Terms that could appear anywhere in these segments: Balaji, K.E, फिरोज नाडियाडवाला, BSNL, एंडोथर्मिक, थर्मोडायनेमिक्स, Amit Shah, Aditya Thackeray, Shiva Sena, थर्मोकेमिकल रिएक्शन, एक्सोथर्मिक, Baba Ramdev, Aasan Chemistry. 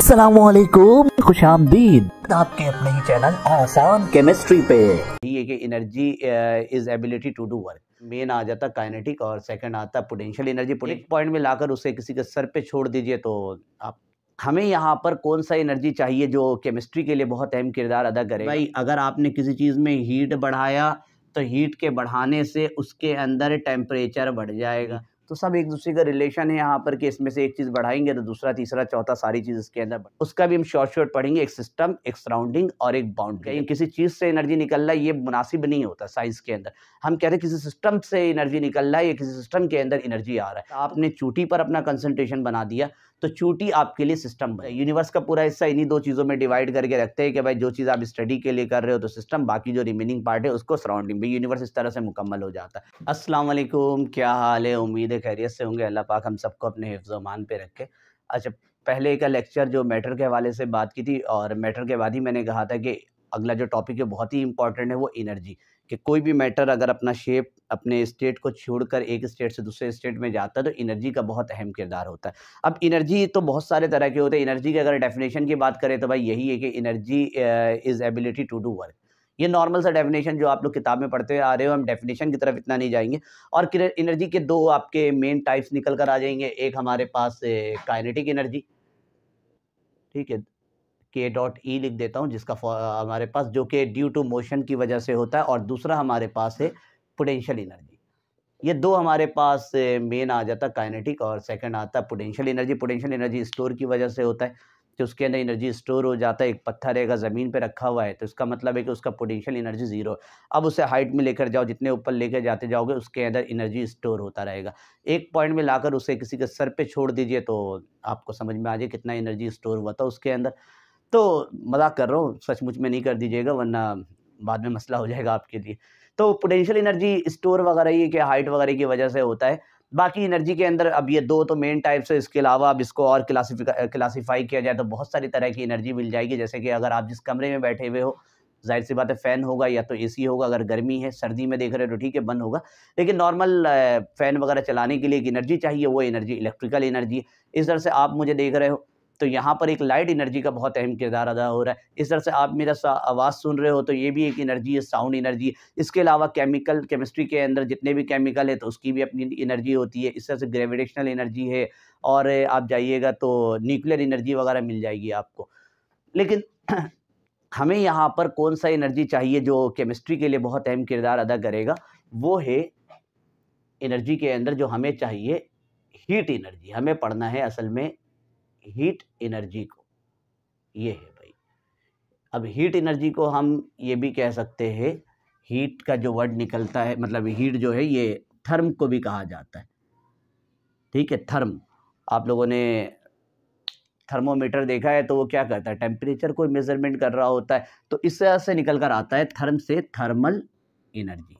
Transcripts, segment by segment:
अस्सलामुअलैकुम, खुश आमदीद आपके अपने ही चैनल आसान केमिस्ट्री पे। ये कि energy is ability to do work, main आ जाता काइनेटिक और सेकंड आता पोटेंशियल एनर्जी। एक पॉइंट में लाकर उसे किसी के सर पे छोड़ दीजिए तो आप हमें यहाँ पर कौन सा एनर्जी चाहिए जो केमिस्ट्री के लिए बहुत अहम किरदार अदा करे। भाई अगर आपने किसी चीज़ में हीट बढ़ाया तो हीट के बढ़ाने से उसके अंदर टेम्परेचर बढ़ जाएगा, तो सब एक दूसरे का रिलेशन है यहाँ पर कि इसमें से एक चीज़ बढ़ाएंगे तो दूसरा तीसरा चौथा सारी चीज़ इसके अंदर। उसका भी हम शॉर्ट पढ़ेंगे, एक सिस्टम, एक सराउंडिंग और एक बाउंड्री। किसी चीज़ से एनर्जी निकलना ये मुनासिब नहीं होता साइंस के अंदर। हम कहते हैं किसी सिस्टम से एनर्जी निकल रहा है या किसी सिस्टम के अंदर एनर्जी आ रहा है। आपने चूटी पर अपना कंसंट्रेशन बना दिया तो चूटी आपके लिए सिस्टम है। यूनिवर्स का पूरा हिस्सा इन्हीं दो चीज़ों में डिवाइड करके रखते हैं कि भाई जो चीज़ आप स्टडी के लिए कर रहे हो तो सिस्टम, बाकी जो रिमेनिंग पार्ट है उसको सराउंडिंग में। यूनिवर्स इस तरह से मुकम्मल हो जाता है। अस्सलाम वालेकुम, क्या हाल है? उम्मीद है खैरियत से होंगे। अल्लाह पाक हम सबको अपने हिफ्ज़ मान पे रखे। अच्छा, पहले का लेक्चर जो मैटर के हवाले से बात की थी और मैटर के बाद ही मैंने कहा था कि अगला जो टॉपिक है बहुत ही इंपॉर्टेंट है वो एनर्जी, कि कोई भी मैटर अगर अपना शेप अपने स्टेट को छोड़कर एक स्टेट से दूसरे स्टेट में जाता है तो एनर्जी का बहुत अहम किरदार होता है। अब एनर्जी तो बहुत सारे तरह के होते हैं। एनर्जी के अगर डेफिनेशन की बात करें तो भाई यही है कि energy is ability to do work. ये नॉर्मल सा डेफिनेशन जो आप लोग किताब में पढ़ते आ रहे हो, हम डेफिनेशन की तरफ इतना नहीं जाएंगे। और एनर्जी के दो आपके मेन टाइप्स निकल कर आ जाएंगे। एक हमारे पास काइनेटिक एनर्जी, ठीक है, K.E लिख देता हूँ, जिसका हमारे पास जो कि ड्यू टू मोशन की वजह से होता है। और दूसरा हमारे पास है पोटेंशियल एनर्जी। ये दो हमारे पास मेन आ जाता काइनेटिक और सेकंड आता potential energy. Potential energy store की वजह से होता है कि उसके अंदर एनर्जी स्टोर हो जाता है। एक पत्थर है अगर ज़मीन पे रखा हुआ है तो इसका मतलब है कि उसका पोटेंशियल एनर्जी ज़ीरो। अब उसे हाइट में लेकर जाओ, जितने ऊपर लेकर जाते जाओगे उसके अंदर एनर्जी स्टोर होता रहेगा। एक पॉइंट में लाकर उसे किसी के सर पे छोड़ दीजिए तो आपको समझ में आ जाए कितना एनर्जी स्टोर हुआ था उसके अंदर। तो मजाक कर रहा हूँ, सचमुच में नहीं कर दीजिएगा वरना बाद में मसला हो जाएगा आपके लिए। तो पोटेंशियल एनर्जी स्टोर वगैरह ये कि हाइट वगैरह की वजह से होता है। बाकी एनर्जी के अंदर अब ये दो तो मेन टाइप्स है। इसके अलावा अब इसको और क्लासीफाई किया जाए तो बहुत सारी तरह की एनर्जी मिल जाएगी। जैसे कि अगर आप जिस कमरे में बैठे हुए हो, जाहिर सी बात है फ़ैन होगा या तो एसी होगा। अगर गर्मी है, सर्दी में देख रहे हो तो ठीक है बंद होगा, लेकिन नॉर्मल फ़ैन वगैरह चलाने के लिए एक एनर्जी चाहिए, वो एनर्जी इलेक्ट्रिकल एनर्जी। इस तरह से आप मुझे देख रहे हो तो यहाँ पर एक लाइट एनर्जी का बहुत अहम किरदार अदा हो रहा है। इस तरह से आप मेरा आवाज़ सुन रहे हो तो ये भी एक एनर्जी है, साउंड एनर्जी। इसके अलावा केमिकल, केमिस्ट्री के अंदर जितने भी केमिकल है तो उसकी भी अपनी एनर्जी होती है। इस तरह से ग्रेविटेशनल एनर्जी है और आप जाइएगा तो न्यूक्लियर एनर्जी वगैरह मिल जाएगी आपको। लेकिन हमें यहाँ पर कौन सा एनर्जी चाहिए जो केमिस्ट्री के लिए बहुत अहम किरदार अदा करेगा, वो है एनर्जी के अंदर जो हमें चाहिए हीट एनर्जी। हमें पढ़ना है असल में हीट एनर्जी को, ये है भाई। अब हीट एनर्जी को हम ये भी कह सकते हैं, हीट का जो वर्ड निकलता है मतलब हीट जो है ये थर्म को भी कहा जाता है, ठीक है, थर्म। आप लोगों ने थर्मोमीटर देखा है तो वो क्या करता है, टेम्परेचर को मेजरमेंट कर रहा होता है, तो इस तरह से निकल कर आता है थर्म से थर्मल एनर्जी।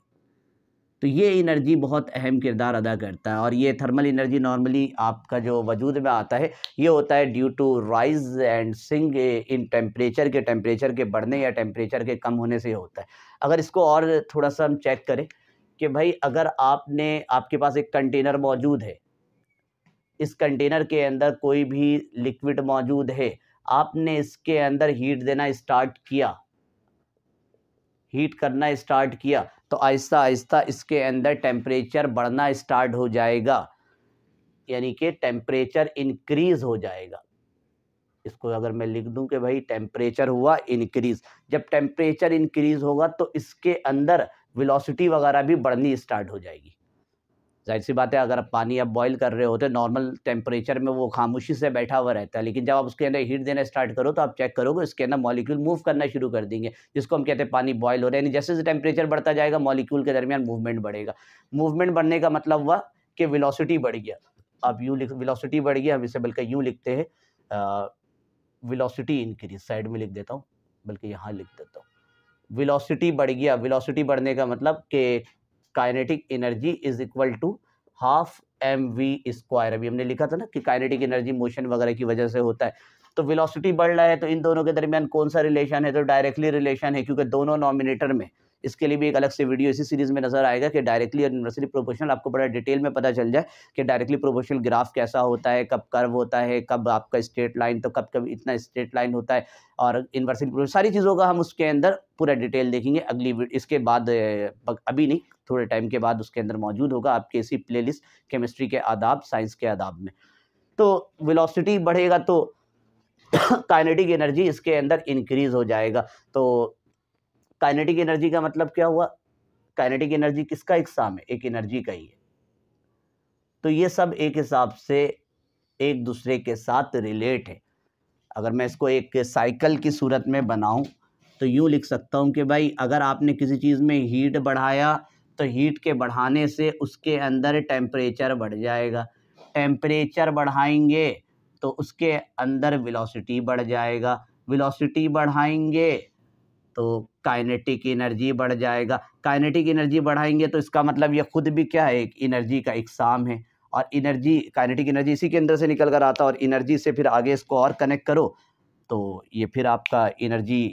तो ये एनर्जी बहुत अहम किरदार अदा करता है। और ये थर्मल एनर्जी नॉर्मली आपका जो वजूद में आता है ये होता है due to rise and sink in temperature, के टेम्परेचर के बढ़ने या टेम्परेचर के कम होने से होता है। अगर इसको और थोड़ा सा हम चेक करें कि भाई अगर आपने, आपके पास एक कंटेनर मौजूद है, इस कंटेनर के अंदर कोई भी लिक्विड मौजूद है, आपने इसके अंदर हीट देना स्टार्ट किया, हीट करना स्टार्ट किया, तो आहिस्ता आहिस्ता इसके अंदर टेम्परेचर बढ़ना स्टार्ट हो जाएगा, यानी कि टेम्परेचर इंक्रीज़ हो जाएगा। इसको अगर मैं लिख दूं कि भाई टेम्परेचर हुआ इंक्रीज़, जब टेम्परेचर इंक्रीज़ होगा तो इसके अंदर वेलोसिटी वगैरह भी बढ़नी स्टार्ट हो जाएगी। जाहिर सी बात है अगर पानी आप बॉयल कर रहे होते नॉर्मल टेम्परेचर में वो खामोशी से बैठा हुआ रहता है, लेकिन जब आप उसके अंदर हीट देना स्टार्ट करो तो आप चेक करोगे इसके अंदर मॉलिक्यूल मूव करना शुरू कर देंगे, जिसको हम कहते हैं पानी बॉयल हो रहा है। यानी जैसे जैसे टेम्परेचर बढ़ता जाएगा मॉलिक्यूल के दरमियान मूवमेंट बढ़ेगा। मूवमेंट बढ़ने का मतलब हुआ कि वेलोसिटी बढ़ गया। अब यूँ लिख, वेलोसिटी बढ़ गया, हम इसे बल्कि यूँ लिखते हैं वेलोसिटी इंक्रीज, साइड में लिख देता हूँ, बल्कि यहाँ लिख देता हूँ वेलोसिटी बढ़ गया। वेलोसिटी बढ़ने का मतलब कि kinetic energy is equal to 12 mv²। अभी हमने लिखा था ना कि काइनेटिक एनर्जी मोशन वगैरह की वजह से होता है। तो वेलोसिटी बढ़ रहा है तो इन दोनों के दरमियान कौन सा रिलेशन है, तो डायरेक्टली रिलेशन है, क्योंकि दोनों नॉमिनेटर में इसके लिए भी एक अलग से वीडियो इसी सीरीज़ में नजर आएगा कि डायरेक्टली और इन्वर्सली प्रोपोर्शनल आपको बड़ा डिटेल में पता चल जाए कि डायरेक्टली प्रोपोर्शनल ग्राफ कैसा होता है, कब कर्व होता है, कब आपका स्ट्रेट लाइन तो कब कब इतना स्ट्रेट लाइन होता है और इन्वर्सली सारी चीज़ों का हम उसके अंदर पूरा डिटेल देखेंगे अगली इसके बाद, अभी नहीं थोड़े टाइम के बाद उसके अंदर मौजूद होगा आपके इसी प्लेलिस्ट केमिस्ट्री के आदाब साइंस के आदाब में। तो वेलोसिटी बढ़ेगा तो काइनेटिक एनर्जी इसके अंदर इंक्रीज हो जाएगा। तो काइनेटिक एनर्जी का मतलब क्या हुआ, काइनेटिक एनर्जी किसका एक साम है, एक एनर्जी का ही है। तो ये सब एक हिसाब से एक दूसरे के साथ रिलेट है। अगर मैं इसको एक साइकिल की सूरत में बनाऊं तो यूँ लिख सकता हूं कि भाई अगर आपने किसी चीज़ में हीट बढ़ाया तो हीट के बढ़ाने से उसके अंदर टेम्परेचर बढ़ जाएगा, टेम्परेचर बढ़ाएंगे तो उसके अंदर वेलोसिटी बढ़ जाएगा, वेलोसिटी बढ़ाएंगे तो काइनेटिक एनर्जी बढ़ जाएगा, काइनेटिक एनर्जी बढ़ाएंगे तो इसका मतलब ये खुद भी क्या है, एक एनर्जी का इकसाम है। और एनर्जी काइनेटिक एनर्जी इसी के अंदर से निकल कर आता है और एनर्जी से फिर आगे इसको और कनेक्ट करो तो ये फिर आपका एनर्जी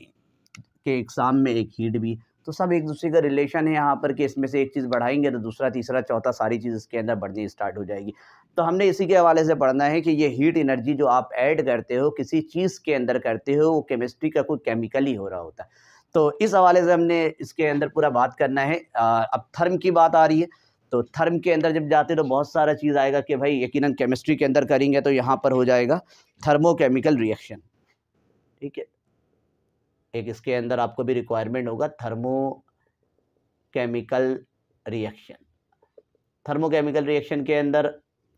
के इकसाम में एक हीट भी। तो सब एक दूसरे का रिलेशन है यहाँ पर कि इसमें से एक चीज़ बढ़ाएंगे तो दूसरा तीसरा चौथा सारी चीज़ इसके अंदर बढ़नी स्टार्ट हो जाएगी। तो हमने इसी के हवाले से पढ़ना है कि ये हीट एनर्जी जो आप ऐड करते हो किसी चीज़ के अंदर करते हो वो केमिस्ट्री का कोई केमिकल ही हो रहा होता है। तो इस हवाले से हमने इसके अंदर पूरा बात करना है। अब थर्म की बात आ रही है तो थर्म के अंदर जब जाते तो बहुत सारा चीज़ आएगा कि भाई यकीनन केमिस्ट्री के अंदर करेंगे तो यहाँ पर हो जाएगा थर्मोकेमिकल रिएक्शन, ठीक है। एक इसके अंदर आपको भी रिक्वायरमेंट होगा थर्मोकेमिकल रिएक्शन। थर्मोकेमिकल रिएक्शन के अंदर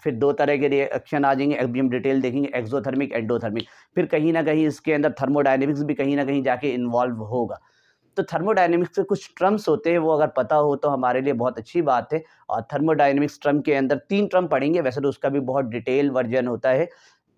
फिर दो तरह के रिएक्शन आ जाएंगे, अभी हम डिटेल देखेंगे, एक्सोथर्मिक एंडोथर्मिक। फिर कहीं ना कहीं इसके अंदर थर्मोडायनेमिक्स भी कहीं ना कहीं जाके इन्वॉल्व होगा। तो थर्मोडायनेमिक्स के कुछ टर्म्स होते हैं, वो अगर पता हो तो हमारे लिए बहुत अच्छी बात है। और थर्मोडायनेमिक्स टर्म के अंदर 3 टर्म पढ़ेंगे, वैसे तो उसका भी बहुत डिटेल वर्जन होता है,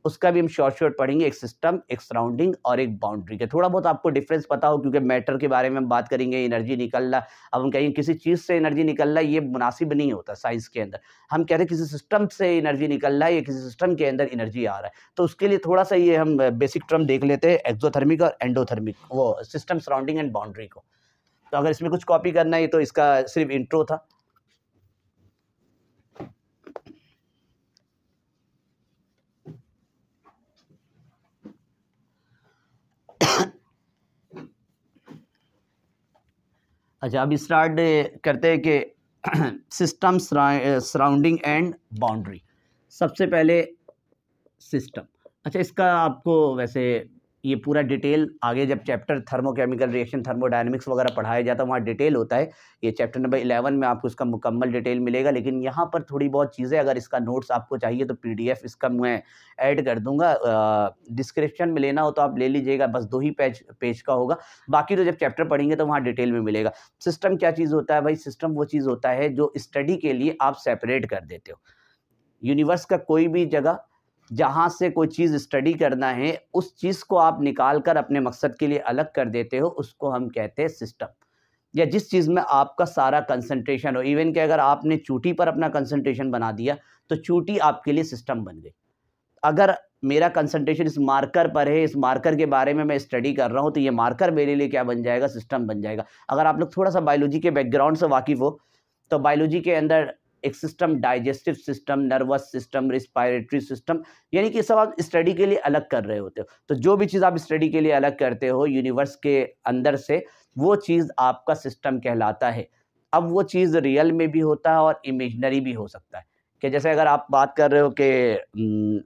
उसका भी हम शॉर्ट पढ़ेंगे, एक सिस्टम, एक सराउंडिंग और एक बाउंड्री के। थोड़ा बहुत आपको डिफरेंस पता हो क्योंकि मैटर के बारे में हम बात करेंगे, एनर्जी निकलना। अब हम कहेंगे किसी चीज़ से एनर्जी निकलना ये मुनासिब नहीं होता साइंस के अंदर, हम कहते हैं किसी सिस्टम से एनर्जी निकलना है या किसी सिस्टम के अंदर एनर्जी आ रहा है। तो उसके लिए थोड़ा सा ये हम बेसिक टर्म देख लेते हैं, एक्सोथर्मिक और एंडोथर्मिक, वो सिस्टम सराउंडिंग एंड बाउंड्री को। तो अगर इसमें कुछ कॉपी करना है तो इसका सिर्फ इंट्रो था। अच्छा, अब स्टार्ट करते हैं कि सिस्टम सराउंडिंग एंड बाउंड्री। सबसे पहले सिस्टम। अच्छा, इसका आपको वैसे ये पूरा डिटेल आगे जब चैप्टर थर्मोकेमिकल रिएक्शन थर्मोडायनेमिक्स वगैरह पढ़ाया जाता है वहाँ डिटेल होता है। ये चैप्टर नंबर 11 में आपको इसका मुकम्मल डिटेल मिलेगा, लेकिन यहाँ पर थोड़ी बहुत चीज़ें अगर इसका नोट्स आपको चाहिए तो PDF इसका मैं ऐड कर दूँगा, डिस्क्रिप्शन में लेना हो तो आप ले लीजिएगा। बस 2 ही पेज का होगा, बाकी तो जब चैप्टर पढ़ेंगे तो वहाँ डिटेल में मिलेगा। सिस्टम क्या चीज़ होता है भाई, सिस्टम वो चीज़ होता है जो स्टडी के लिए आप सेपरेट कर देते हो। यूनिवर्स का कोई भी जगह जहाँ से कोई चीज़ स्टडी करना है उस चीज़ को आप निकाल कर अपने मकसद के लिए अलग कर देते हो, उसको हम कहते हैं सिस्टम। या जिस चीज़ में आपका सारा कंसंट्रेशन हो, इवन कि अगर आपने चूटी पर अपना कंसंट्रेशन बना दिया तो चूटी आपके लिए सिस्टम बन गई। अगर मेरा कंसंट्रेशन इस मार्कर पर है, इस मार्कर के बारे में मैं स्टडी कर रहा हूँ तो ये मार्कर मेरे लिए क्या बन जाएगा, सिस्टम बन जाएगा। अगर आप लोग थोड़ा सा बायोलॉजी के बैकग्राउंड से वाकिफ़ हो तो बायोलॉजी के अंदर एक system, digestive system, nervous system, respiratory system, यानी कि सब आप स्टडी के लिए अलग कर रहे होते हो। तो जो भी चीज़ आप स्टडी के लिए अलग करते हो यूनिवर्स के अंदर से, वो चीज़ आपका सिस्टम कहलाता है। अब वो चीज़ रियल में भी होता है और इमेजिनरी भी हो सकता है। कि जैसे अगर आप बात कर रहे हो कि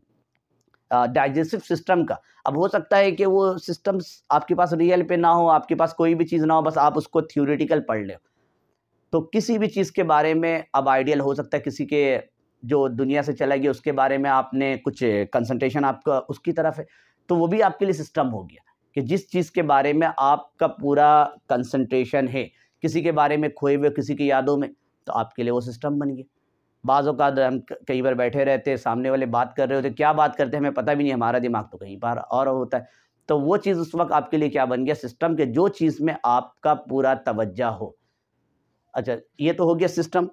डाइजेस्टिव सिस्टम का, अब हो सकता है कि वो सिस्टम आपके पास रियल पे ना हो, आपके पास कोई भी चीज़ ना हो, बस आप उसको थ्योरेटिकल पढ़ ले। तो किसी भी चीज़ के बारे में अब आइडियल हो सकता है, किसी के जो दुनिया से चला गया उसके बारे में आपने कुछ कंसंट्रेशन आपका उसकी तरफ है तो वो भी आपके लिए सिस्टम हो गया। कि जिस चीज़ के बारे में आपका पूरा कंसंट्रेशन है, किसी के बारे में खोए हुए, किसी की यादों में, तो आपके लिए वो सिस्टम बन गया। बाज़ औक़ात हम कई बार बैठे रहते हैं, सामने वाले बात कर रहे होते, क्या बात करते हैं हमें पता भी नहीं, हमारा दिमाग तो कहीं बार और होता है। तो वो चीज़ उस वक्त आपके लिए क्या बन गया, सिस्टम। के जो चीज़ में आपका पूरा तवज्जा हो। अच्छा, ये तो हो गया सिस्टम।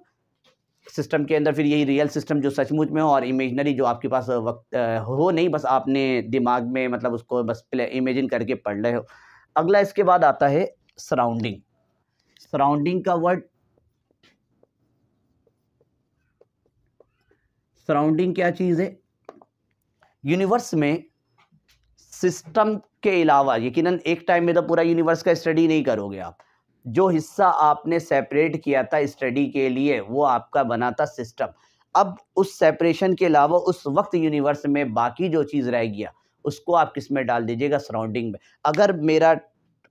सिस्टम के अंदर फिर यही रियल सिस्टम जो सचमुच में हो और इमेजनरी जो आपके पास वक्त हो नहीं, बस आपने दिमाग में मतलब उसको बस इमेजिन करके पढ़ रहे हो। अगला इसके बाद आता है सराउंडिंग। सराउंडिंग का वर्ड, सराउंडिंग क्या चीज है? यूनिवर्स में सिस्टम के अलावा यकीनन एक टाइम में तो पूरा यूनिवर्स का स्टडी नहीं करोगे आप। जो हिस्सा आपने सेपरेट किया था स्टडी के लिए वो आपका बना था सिस्टम। अब उस सेपरेशन के अलावा उस वक्त यूनिवर्स में बाकी जो चीज़ रह गया उसको आप किस में डाल दीजिएगा? सराउंडिंग में। अगर मेरा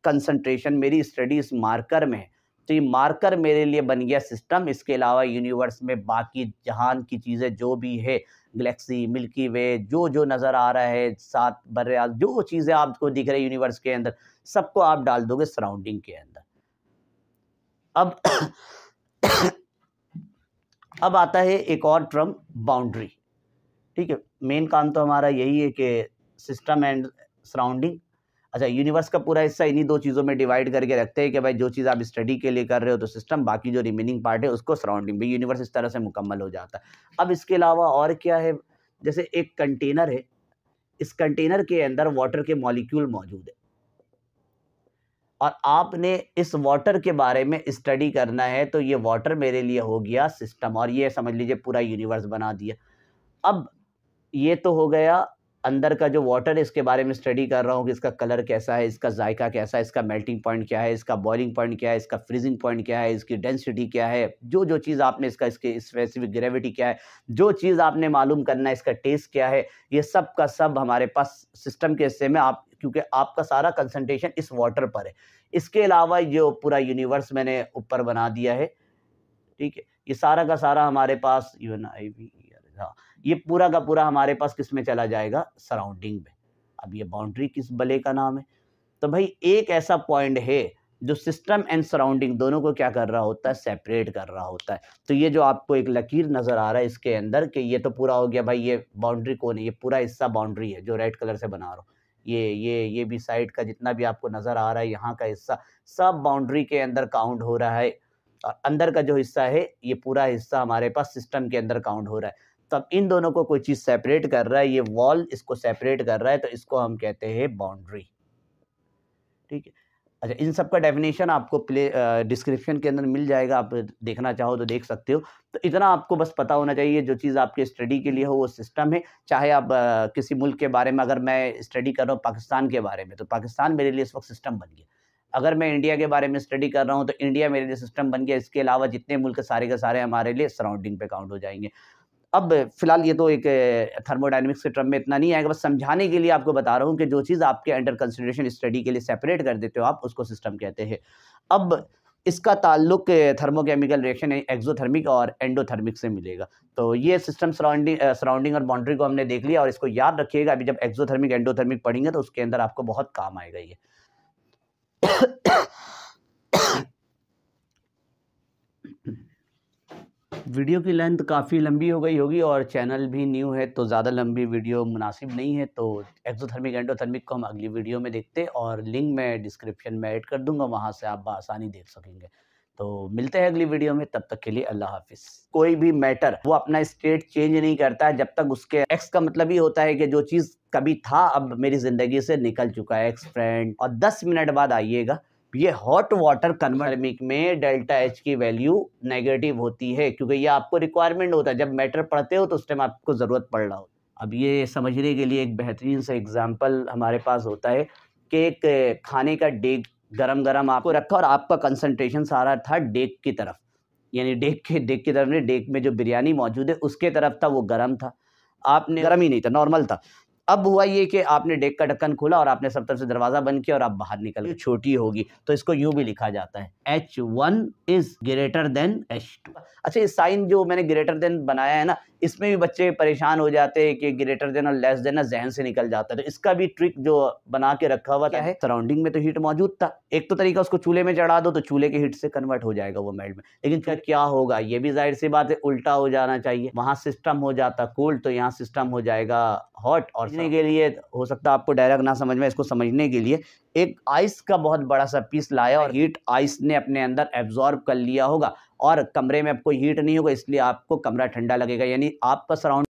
कंसंट्रेशन मेरी स्टडी इस मार्कर में है तो ये मार्कर मेरे लिए बन गया सिस्टम। इसके अलावा यूनिवर्स में बाकी जहान की चीज़ें जो भी है, गैलेक्सी, मिल्की वे, जो जो नज़र आ रहा है, सात बर्रे, जो चीज़ें आपको दिख रही है यूनिवर्स के अंदर, सबको आप डाल दोगे सराउंडिंग के अंदर। अब आता है एक और टर्म, बाउंड्री। ठीक है, मेन काम तो हमारा यही है कि सिस्टम एंड सराउंडिंग। अच्छा, यूनिवर्स का पूरा हिस्सा इन्हीं दो चीज़ों में डिवाइड करके रखते हैं कि भाई जो चीज़ आप स्टडी के लिए कर रहे हो तो सिस्टम, बाकी जो रिमेनिंग पार्ट है उसको सराउंडिंग में। यूनिवर्स इस तरह से मुकम्मल हो जाता है। अब इसके अलावा और क्या है? जैसे एक कंटेनर है, इस कंटेनर के अंदर वाटर के मॉलिक्यूल मौजूद है और आपने इस वाटर के बारे में स्टडी करना है तो ये वाटर मेरे लिए हो गया सिस्टम और ये समझ लीजिए पूरा यूनिवर्स बना दिया। अब ये तो हो गया अंदर का जो वाटर है इसके बारे में स्टडी कर रहा हूँ कि इसका कलर कैसा है, इसका जायका कैसा है, इसका मेल्टिंग पॉइंट क्या है, इसका बॉइलिंग पॉइंट क्या है, इसका फ्रीजिंग पॉइंट क्या है, इसकी डेंसिटी क्या है, जो जो चीज़ आपने इसका इसके स्पेसिफिक ग्रेविटी क्या है, जो चीज़ आपने मालूम करना है, इसका टेस्ट क्या है, ये सब का सब हमारे पास सिस्टम के हिस्से में आप, क्योंकि आपका सारा कंसंट्रेशन इस वाटर पर है। इसके अलावा जो पूरा यूनिवर्स मैंने ऊपर बना दिया है, ठीक है, ये सारा का सारा हमारे पास ये पूरा का पूरा हमारे पास किस में चला जाएगा? सराउंडिंग में। अब ये बाउंड्री किस भले का नाम है? तो भाई एक ऐसा पॉइंट है जो सिस्टम एंड सराउंडिंग दोनों को क्या कर रहा होता है? सेपरेट कर रहा होता है। तो ये जो आपको एक लकीर नज़र आ रहा है इसके अंदर कि ये तो पूरा हो गया भाई, ये बाउंड्री कौन है? ये पूरा हिस्सा बाउंड्री है जो रेड कलर से बना रहा हूँ। ये भी साइड का जितना भी आपको नज़र आ रहा है यहाँ का हिस्सा सब बाउंड्री के अंदर काउंट हो रहा है और अंदर का जो हिस्सा है ये पूरा हिस्सा हमारे पास सिस्टम के अंदर काउंट हो रहा है। तब इन दोनों को कोई चीज़ सेपरेट कर रहा है, ये वॉल इसको सेपरेट कर रहा है, तो इसको हम कहते हैं बाउंड्री। ठीक है, अच्छा, इन सब का डेफिनेशन आपको प्ले डिस्क्रिप्शन के अंदर मिल जाएगा, आप देखना चाहो तो देख सकते हो। तो इतना आपको बस पता होना चाहिए जो चीज़ आपके स्टडी के लिए हो वो सिस्टम है। चाहे आप किसी मुल्क के बारे में, अगर मैं स्टडी कर रहा हूँ पाकिस्तान के बारे में तो पाकिस्तान मेरे लिए इस वक्त सिस्टम बन गया। अगर मैं इंडिया के बारे में स्टडी कर रहा हूँ तो इंडिया मेरे लिए सिस्टम बन गया। इसके अलावा जितने मुल्क सारे के सारे हमारे लिए सराउंडिंग पे काउंट हो जाएंगे। अब फिलहाल ये तो एक थर्मोडायनेमिक्स के टर्म में इतना नहीं आएगा, बस समझाने के लिए आपको बता रहा हूँ कि जो चीज़ आपके अंडर कंसिडरेशन स्टडी के लिए सेपरेट कर देते हो आप, उसको सिस्टम कहते हैं। अब इसका ताल्लुक थर्मोकेमिकल रिएक्शन एक्सोथर्मिक और एंडोथर्मिक से मिलेगा। तो ये सिस्टम, सराउंडिंग और बाउंड्री को हमने देख लिया और इसको याद रखिएगा। अभी जब एक्सोथर्मिक एंडोथर्मिक पढ़ेंगे तो उसके अंदर आपको बहुत काम आएगा ये। वीडियो की लेंथ काफ़ी लंबी हो गई होगी और चैनल भी न्यू है तो ज़्यादा लंबी वीडियो मुनासिब नहीं है। तो एक्सोथर्मिक एंडोथर्मिक को हम अगली वीडियो में देखते हैं और लिंक मैं डिस्क्रिप्शन में ऐड कर दूंगा, वहां से आप आसानी देख सकेंगे। तो मिलते हैं अगली वीडियो में, तब तक के लिए अल्लाह हाफिज़। कोई भी मैटर वो अपना स्टेट चेंज नहीं करता है जब तक उसके एक्स का मतलब ही होता है कि जो चीज़ कभी था अब मेरी ज़िंदगी से निकल चुका है, एक्स फ्रेंड। और 10 मिनट बाद आइएगा, ये हॉट वाटर कन्वर्मिक में डेल्टा एच की वैल्यू नेगेटिव होती है क्योंकि ये आपको रिक्वायरमेंट होता है जब मैटर पढ़ते हो तो उस टाइम आपको ज़रूरत पड़ रहा हो। अब ये समझने के लिए एक बेहतरीन सा एग्जांपल हमारे पास होता है कि एक खाने का डेग गरम गरम आपको रखा और आपका कंसंट्रेशन सारा था डेग की तरफ, यानी डेग की तरफ नहीं, डेग में जो बिरयानी मौजूद है उसके तरफ था, वो गर्म था, आपने गर्म ही नहीं था, नॉर्मल था। अब हुआ ये कि आपने डेक का ढक्कन खोला और आपने सब तरफ से दरवाज़ा बंद किया और आप बाहर निकल गए। छोटी होगी तो इसको यूँ भी लिखा जाता है H1 is greater than H2। अच्छा, ये साइन जो मैंने ग्रेटर देन बनाया है ना, इसमें भी बच्चे परेशान हो जाते हैं कि ग्रेटर देन और लेस देन ना जहन से निकल जाता है। तो इसका भी ट्रिक जो बना के रखा हुआ है, सराउंडिंग में तो हीट मौजूद था, एक तो तरीका उसको चूल्हे में चढ़ा दो तो चूल्हे के हीट से कन्वर्ट हो जाएगा वो मेल्ट में, लेकिन क्या क्या होगा? ये भी जाहिर सी बात है उल्टा हो जाना चाहिए, वहाँ सिस्टम हो जाता कोल्ड तो यहाँ सिस्टम हो जाएगा हॉट। और समझने के लिए, हो सकता है आपको डायरेक्ट ना समझ में, इसको समझने के लिए एक आइस का बहुत बड़ा सा पीस लाया और हीट आइस ने अपने अंदर एब्जॉर्ब कर लिया होगा और कमरे में आपको हीट नहीं होगा इसलिए आपको कमरा ठंडा लगेगा, यानी आपका सराउंड